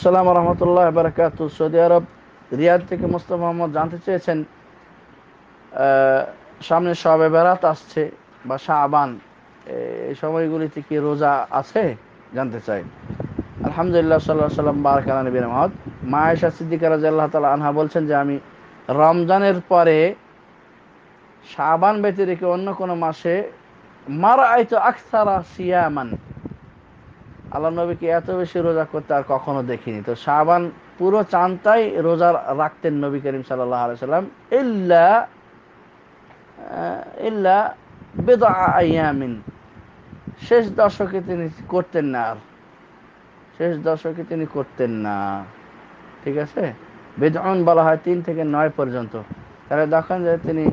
আসসালামু আলাইকুম রাহমাতুল্লাহি ওয়া বারাকাতুহু। সৌদি আরব রিয়াদ থেকে মুস্তাফা মুহাম্মদ জানতে চেয়েছেন, সামনে শবে বরাত আসছে বা শাবান, এই সময়গুলিতে কি রোজা আছে জানতে চাই। আলহামদুলিল্লাহ, সাল্লাল্লাহু আলাইহি সাল্লাম বারাকাতুহু নবীর মুহাম্মদ। মা আয়েশা সিদ্দিকা রাদিয়াল্লাহু তাআলা আনহা বলছেন যে, আমি রমজানের পরে শাবান ব্যতীত রেখে অন্য কোনো মাসে মারা আইতো আকসারা সিয়ামান, আল্লাহ নবীকে এত বেশি রোজা করতে আর কখনো দেখিনি। তো শাবান পুরো চাঁদটাই রোজা রাখতেন নবী করিম সাল্লাল্লাহু আলাইহি সাল্লাম, ইল্লা বিদআ আইয়ামিন, শেষ দশকে তিনি করতেন না, আর শেষ দশকে তিনি করতেন না। ঠিক আছে, বিদআন বলা হয় 3 থেকে 9 পর্যন্ত। তাহলে দেখেন যে তিনি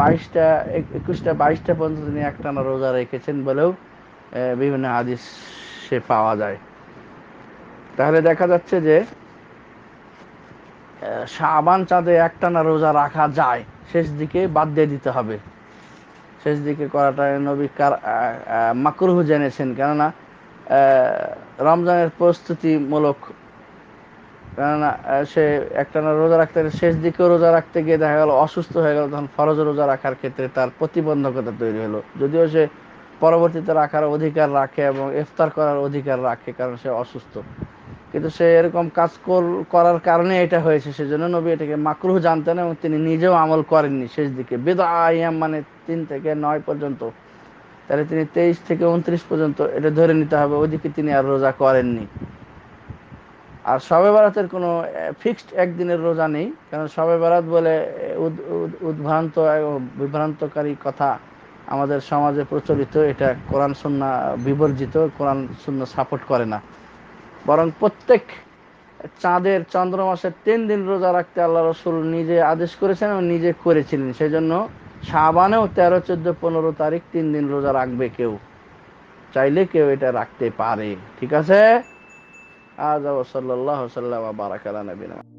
22টা 21টা 22টা পর্যন্ত তিনি একটানা রোজা রেখেছেন বলেও বিভিন্ন হাদিস সে পাওয়া যায়। তাহলে দেখা যাচ্ছে যে শাবান চাঁদে একটানা রোজা রাখা যায়, শেষ দিকে বাদ দিয়ে দিতে হবে। শেষ দিকে করাটা নবী মাকরুহ জেনেছেন, কেননা রমজানের প্রস্তুতিমূলক, কেননা সে একটানা রোজা রাখতে গেলে শেষ দিকে রোজা রাখতে গিয়ে দেখা গেল অসুস্থ হয়ে গেল, তখন ফরজ রোজা রাখার ক্ষেত্রে তার প্রতিবন্ধকতা তৈরি হলো। যদিও সে পরবর্তীতে রাখার অধিকার রাখে এবং ইফতার করার অধিকার রাখে, কারণ সে অসুস্থ, কিন্তু সে এরকম কাজ করার কারণে এটা হয়েছে। সেজন্য নবী এটাকে মাকরুহ জানতেন এবং তিনি নিজেও আমল করেননি। শেষ দিকে বিদআ আইয়াম মানে 3 থেকে 9 পর্যন্ত, তাহলে তিনি 23 থেকে 29 পর্যন্ত এটা ধরে নিতে হবে, ওদিকে তিনি আর রোজা করেননি। আর শবে বরাতের কোনো ফিক্সড একদিনের রোজা নেই, কারণ শবে বরাত বলে বিভ্রান্তকারী কথা আমাদের সমাজে প্রচলিত, এটা কোরআন সুন্নাহ বিবর্জিত, কোরআন সুন্নাহ সাপোর্ট করে না। বরং প্রত্যেক চাঁদের চন্দ্রমাসের 3 দিন রোজা রাখতে আল্লাহ রসুল নিজে আদেশ করেছেন এবং নিজে করেছিলেন। সেই জন্য শাবানেও 13, 14, 15 তারিখ 3 দিন রোজা রাখবে কেউ, চাইলে কেউ এটা রাখতে পারে। ঠিক আছে, আজ সাল্লাল্লাহু আলাইহি ওয়া সাল্লাম বারাকাতুহু নবীনা।